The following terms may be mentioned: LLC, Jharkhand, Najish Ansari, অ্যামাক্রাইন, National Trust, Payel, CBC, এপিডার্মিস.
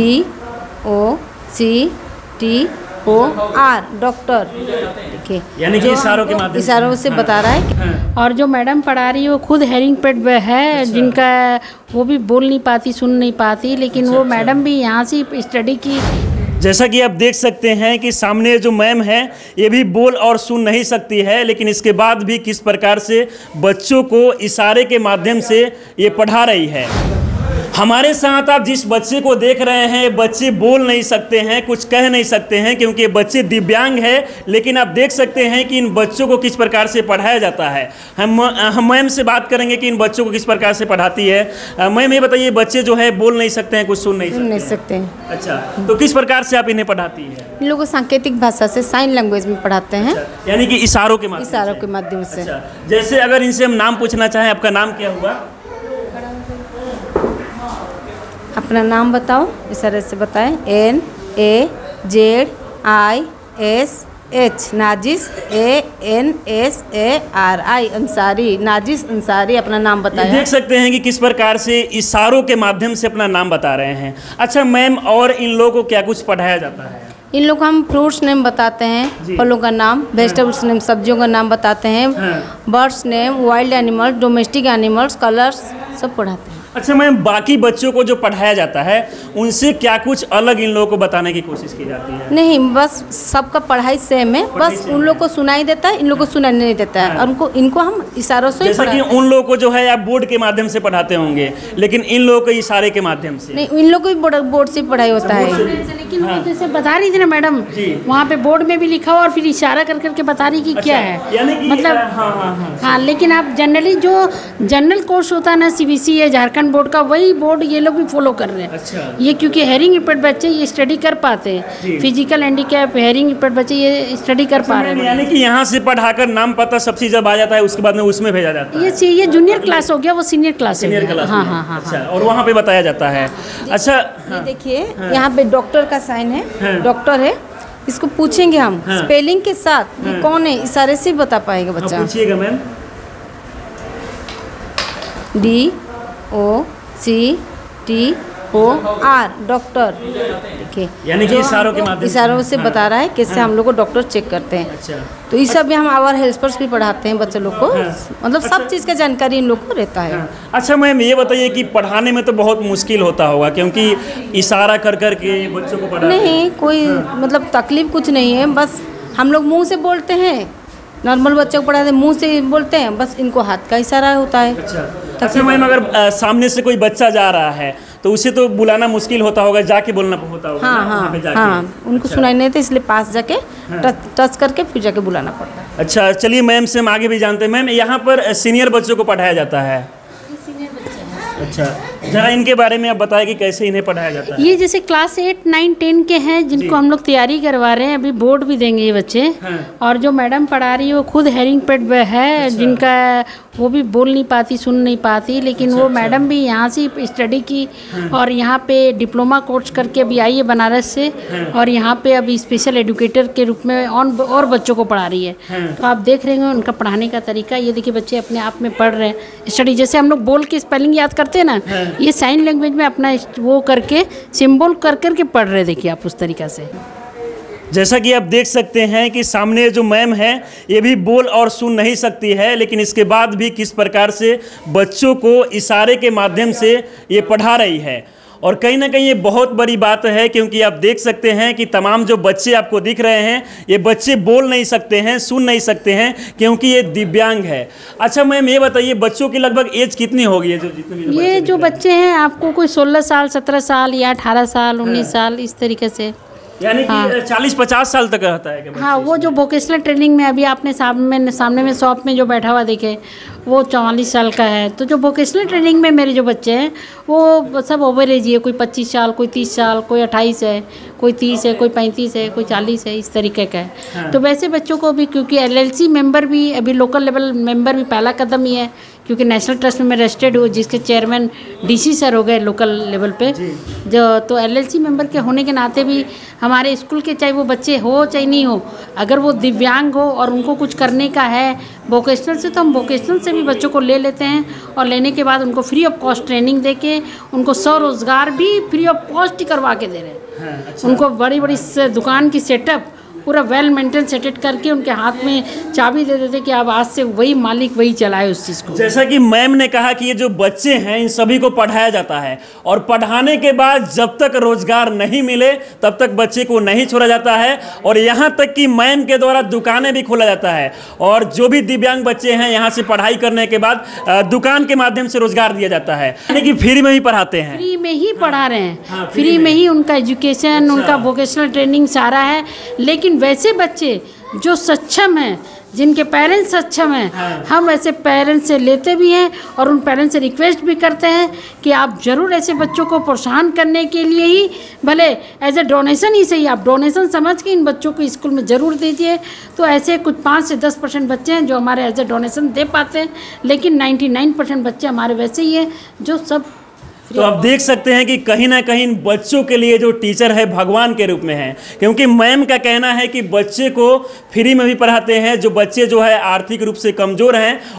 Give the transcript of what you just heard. DOCTOR doctor, यानी कि इशारों के माध्यम से बता रहा है। और जो मैडम पढ़ा रही है वो खुद हेरिंगपेड है, जिनका वो भी बोल नहीं पाती, सुन नहीं पाती, लेकिन वो मैडम भी यहाँ से स्टडी की। जैसा कि आप देख सकते हैं कि सामने जो मैम है ये भी बोल और सुन नहीं सकती है, लेकिन इसके बाद भी किस प्रकार से बच्चों को इशारे के माध्यम से ये पढ़ा रही है। हमारे साथ आप जिस बच्चे को देख रहे हैं, बच्चे बोल नहीं सकते हैं, कुछ कह नहीं सकते हैं, क्योंकि बच्चे दिव्यांग है, लेकिन आप देख सकते हैं कि इन बच्चों को किस प्रकार से पढ़ाया जाता है। हम मैम से बात करेंगे कि इन बच्चों को किस प्रकार से पढ़ाती है। मैम ये बताइए, बच्चे जो है बोल नहीं सकते हैं, कुछ सुन नहीं सकते हैं। अच्छा, तो किस प्रकार से आप इन्हें पढ़ाती है? इन लोगों को सांकेतिक भाषा से, साइन लैंग्वेज में पढ़ाते हैं, यानी कि इशारों के माध्यम से। जैसे अगर इनसे हम नाम पूछना चाहें, आपका नाम क्या हुआ? अपना नाम बताओ, इस तरह से बताएं। NAJISH नाजिश ANSARI अंसारी, नाजिश अंसारी अपना नाम बताएं। देख सकते हैं कि किस प्रकार से इशारों के माध्यम से अपना नाम बता रहे हैं। अच्छा मैम, और इन लोगों को क्या कुछ पढ़ाया जाता है? इन लोग हम फ्रूट्स नेम बताते हैं, फलों का नाम, वेजिटेबल्स नेम, सब्जियों का नाम बताते हैं, birds name, wild animals, domestic animals, colours सब पढ़ाते हैं। अच्छा मैम, बाकी बच्चों को जो पढ़ाया जाता है उनसे क्या कुछ अलग इन लोगों को बताने की कोशिश की जाती है? नहीं, बस सबका पढ़ाई सेम है, बस उन लोगों को सुनाई देता है, इन लोगों को सुनाई नहीं देता है, और उनको इनको हम इशारों से। जैसे कि उन लोगों को जो है आप बोर्ड के माध्यम से पढ़ाते होंगे, लेकिन इन लोगों को इशारे के माध्यम से? नहीं, इन लोगों को भी बोर्ड से पढ़ाई होता है, लेकिन जैसे बता रही थी ना मैडम, वहाँ पे बोर्ड में भी लिखा हुआ और फिर इशारा कर करके बता रही कि क्या है, मतलब। हाँ, लेकिन आप जनरली जो जनरल कोर्स होता है ना CBC या झारखंड बोर्ड का, वही बोर्ड ये लोग भी फॉलो कर रहे हैं। अच्छा। ये क्योंकि हेयरिंग इंपेयर्ड बच्चे ये स्टडी कर पाते हैं, फिजिकल हैंडीकैप हेयरिंग इंपेयर्ड बच्चे ये स्टडी कर पा रहे हैं। यानी कि यहाँ से पढ़ाकर नाम पता सब चीज जब आ जाता है, उसके बाद में उसमें भेजा जाता है। ये जूनियर क्लास हो गया, वो सीनियर क्लास हो गया। हाँ, और वहाँ पे बताया जाता है। अच्छा देखिए, यहाँ पे डॉक्टर का साइन है, डॉक्टर है, इसको पूछेंगे हम स्पेलिंग के साथ कौन है, इशारे से बता पाएगा बच्चा। पूछिएगा मैम। DOCTOR डॉक्टर, यानी कि इशारों से बता रहा है कैसे हम लोग को डॉक्टर चेक करते हैं। अच्छा। तो ये सब हम आवर हेल्पर्स भी पढ़ाते हैं बच्चों लोग को, मतलब सब चीज़ का जानकारी इन लोग को रहता है। अच्छा मैम, ये बताइए कि पढ़ाने में तो बहुत मुश्किल होता होगा, क्योंकि इशारा कर करके बच्चों को पढ़ा। नहीं, कोई मतलब तकलीफ कुछ नहीं है, बस हम लोग मुँह से बोलते हैं, नॉर्मल बच्चों को पढ़ाते मुंह से बोलते हैं, बस इनको हाथ का इशारा होता है। अच्छा मैम, अगर सामने से कोई बच्चा जा रहा है तो उसे तो बुलाना मुश्किल होता होगा, जाके बोलना होता होगा। हाँ, उनको सुनाई नहीं था, इसलिए पास जाके टच करके फिर जाके बुलाना पड़ता है। अच्छा, चलिए मैम से हम आगे भी जानते हैं। मैम, यहाँ पर सीनियर बच्चों को पढ़ाया जाता है। अच्छा, जरा इनके बारे में आप बताएं कि कैसे इन्हें पढ़ाया जाता है। ये जैसे क्लास 8, 9, 10 के हैं, जिनको हम लोग तैयारी करवा रहे हैं, अभी बोर्ड भी देंगे ये बच्चे। और जो मैडम पढ़ा रही है वो खुद हेरिंगपेड है। अच्छा। जिनका वो भी बोल नहीं पाती, सुन नहीं पाती, लेकिन वो मैडम भी यहाँ से स्टडी की और यहाँ पे डिप्लोमा कोर्स करके अभी आई है बनारस से, और यहाँ पे अभी स्पेशल एजुकेटर के रूप में और बच्चों को पढ़ा रही है। तो आप देख रहे हैं उनका पढ़ाने का तरीका। ये देखिए, बच्चे अपने आप में पढ़ रहे हैं स्टडी। जैसे हम लोग बोल के स्पेलिंग याद करते हैं ना, ये साइन लैंग्वेज में अपना वो करके सिंबल करके पढ़ रहे। देखिए आप उस तरीका से। जैसा कि आप देख सकते हैं कि सामने जो मैम है ये भी बोल और सुन नहीं सकती है, लेकिन इसके बाद भी किस प्रकार से बच्चों को इशारे के माध्यम से ये पढ़ा रही है। और कहीं ना कहीं ये बहुत बड़ी बात है, क्योंकि आप देख सकते हैं कि तमाम जो बच्चे आपको दिख रहे हैं, ये बच्चे बोल नहीं सकते हैं, सुन नहीं सकते हैं, क्योंकि ये दिव्यांग है। अच्छा मैम, ये बताइए बच्चों की लगभग एज कितनी होगी? ये जो बच्चे हैं आपको कोई 16 साल, 17 साल या 18 साल, 19 साल, इस तरीके से, यानी कि 40-50 साल तक रहता है। हाँ, वो जो वोकेशनल ट्रेनिंग में अभी आपने सामने में शॉप में जो बैठा हुआ देखे, वो 44 साल का है। तो जो वोकेशनल ट्रेनिंग में मेरे जो बच्चे हैं वो सब ओवर एज ही है। कोई 25 साल, कोई 30 साल, कोई 28 है, कोई 30 है, कोई 35 है, कोई 40 है, इस तरीके का है। हाँ। तो वैसे बच्चों को भी, क्योंकि LLC मेंबर भी अभी लोकल लेवल मेंबर भी पहला कदम ही है, क्योंकि नेशनल ट्रस्ट में मैं रजिस्टर्ड हूँ, जिसके चेयरमैन डीसी सर हो गए लोकल लेवल पे जो। तो एलएलसी मेंबर के होने के नाते भी हमारे स्कूल के चाहे वो बच्चे हो चाहे नहीं हो, अगर वो दिव्यांग हो और उनको कुछ करने का है वोकेशनल से, तो हम वोकेशनल से भी बच्चों को ले लेते हैं और लेने के बाद उनको फ्री ऑफ कॉस्ट ट्रेनिंग दे के उनको स्वरोजगार भी फ्री ऑफ कॉस्ट ही करवा के दे रहे हैं। अच्छा। उनको बड़ी बड़ी दुकान की सेटअप पूरा वेल मेंटेन सेटेड करके उनके हाथ में चाबी दे देते कि आप आज से वही मालिक वही चलाए उस चीज़ को। जैसा कि मैम ने कहा कि ये जो बच्चे हैं इन सभी को पढ़ाया जाता है और पढ़ाने के बाद जब तक रोजगार नहीं मिले तब तक बच्चे को नहीं छोड़ा जाता है, और यहाँ तक कि मैम के द्वारा दुकानें भी खोला जाता है और जो भी दिव्यांग बच्चे हैं यहाँ से पढ़ाई करने के बाद दुकान के माध्यम से रोजगार दिया जाता है, यानी कि फ्री में ही पढ़ाते हैं, फ्री में ही पढ़ा रहे हैं, फ्री में ही उनका एजुकेशन, उनका वोकेशनल ट्रेनिंग सारा है। लेकिन वैसे बच्चे जो सक्षम हैं, जिनके पेरेंट्स सक्षम हैं, हम ऐसे पेरेंट्स से लेते भी हैं और उन पेरेंट्स से रिक्वेस्ट भी करते हैं कि आप ज़रूर ऐसे बच्चों को प्रोत्साहन करने के लिए ही, भले एज ए डोनेशन ही सही, आप डोनेशन समझ के इन बच्चों को स्कूल में ज़रूर दीजिए। तो ऐसे कुछ 5 से 10% बच्चे हैं जो हमारे एज ए डोनेशन दे पाते हैं, लेकिन 99% बच्चे हमारे वैसे ही हैं जो सब। तो आप देख सकते हैं कि कहीं ना कहीं इन बच्चों के लिए जो टीचर है भगवान के रूप में है, क्योंकि मैम का कहना है कि बच्चे को फ्री में भी पढ़ाते हैं जो बच्चे जो है आर्थिक रूप से कमज़ोर हैं।